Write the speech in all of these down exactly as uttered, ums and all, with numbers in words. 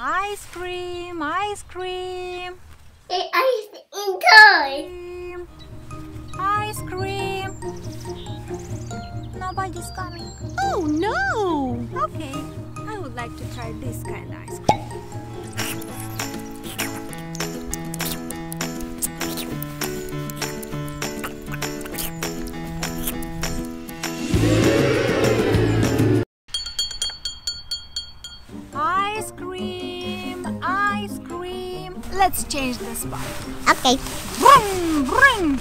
Ice cream, ice cream. Elias in toys. Ice cream. Nobody's coming. Oh no! Okay, I would like to try this kind of ice cream. Ice cream, ice cream. Let's change the spot. Okay. Vroom, vroom.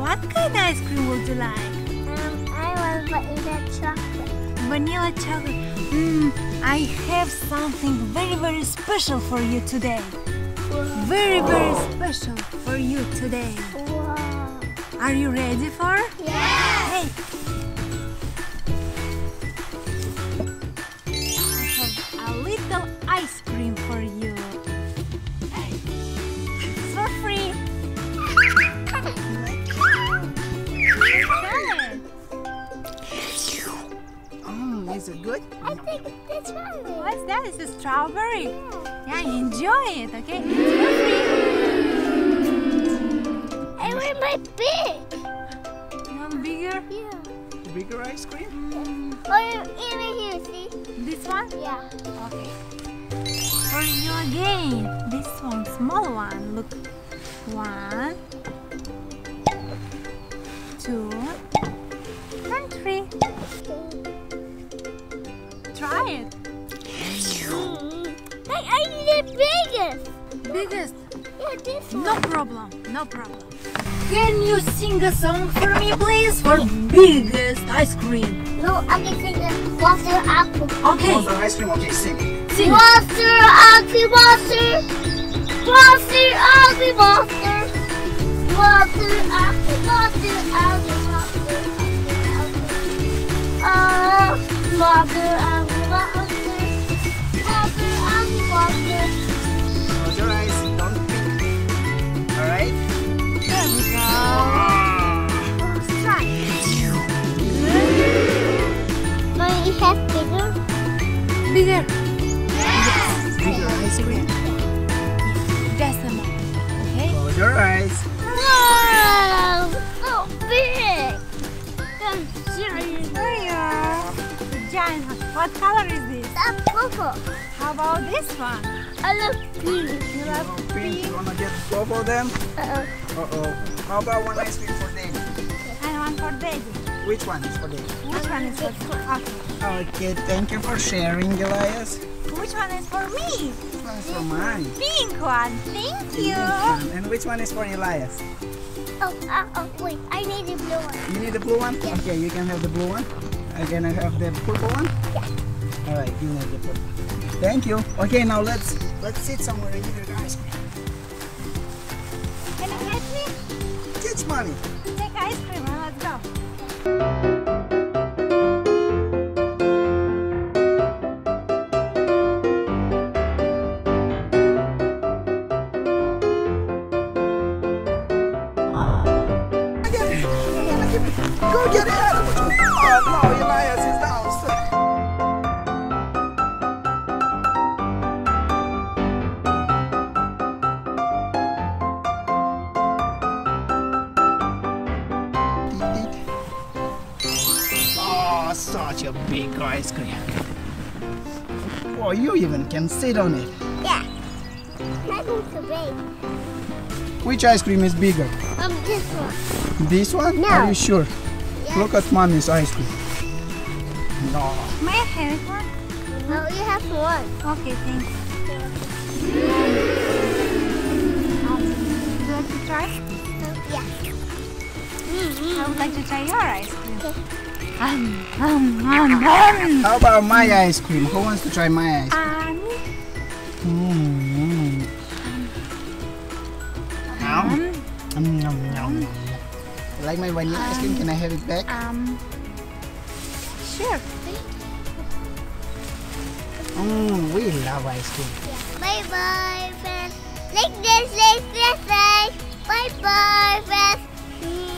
What kind of ice cream would you like? Um, I want vanilla chocolate. Vanilla chocolate. Mm, I have something very, very special for you today. Wow. Very, very special for you today. Wow. Are you ready for? Yes! Hey! I have a little ice cream for you. It's for free. Is it good? I think that's right. What's that? It's a strawberry. Yeah, yeah, enjoy it, okay? Strawberry. I want my big. You want bigger? Yeah. Bigger ice cream? Mm. Or even here, see? This one? Yeah. Okay. For you again. This one, small one. Look. One. Two. And three. Try it. Mm-hmm. I, I need the biggest. Biggest? Yeah, this one. No problem. No problem. Can you sing a song for me, please? For biggest ice cream. No, I can sing a monster apple. Okay. Monster ice cream. Okay, sing. Sing. Monster apple, monster. Monster apple, monster. Monster apple, monster apple, monster apple. Ah, monster apple. Close your eyes, don't think. Alright? There we go. Let's try. Good. But it has bigger? Bigger. Yes. Bigger ice cream. Just a moment. Okay? Close your eyes. Wow! So big! There you are. Giant. What color is this? That's purple. How about this one? I love pink. You love pink? You want to get both of them? Uh-oh. Uh-oh. How about one ice cream for Daddy? And one for Daddy. Which one is for Daddy? Which one is for Daddy? Okay. Okay, thank you for sharing, Elias. Which one is for me? Which one is for mine? Pink one. Thank you. One. And which one is for Elias? Oh, uh, oh, wait. I need the blue one. You need the blue one? Yeah. Okay, you can have the blue one. I'm gonna have the purple one? Yeah. Alright, you need the purple. Thank you. Okay, now let's let's sit somewhere and eat the ice cream. Can you catch me? Catch mommy. Take ice cream and let's go. Go get it! Oh no, Elias is downstairs. Oh, such a big ice cream. Oh, you even can sit on it. Yeah. That one's so big. Which ice cream is bigger? Um, this one. This one? No. Are you sure? Look at mommy's ice cream. No. May I carry one? No, you have one. Okay, thanks. Um, would you like to try? No, yeah. Mm-hmm. I would like to try your ice cream. Okay. Um, um, um, um. How about my ice cream? Who wants to try my ice cream? Um. Um. Um. Yum, yum, yum. I like my vanilla um, ice cream. Can I have it back? Um. Sure. Mm, we love ice cream. Yeah. Bye bye, friends. Like this, like this, like. Bye bye, friends.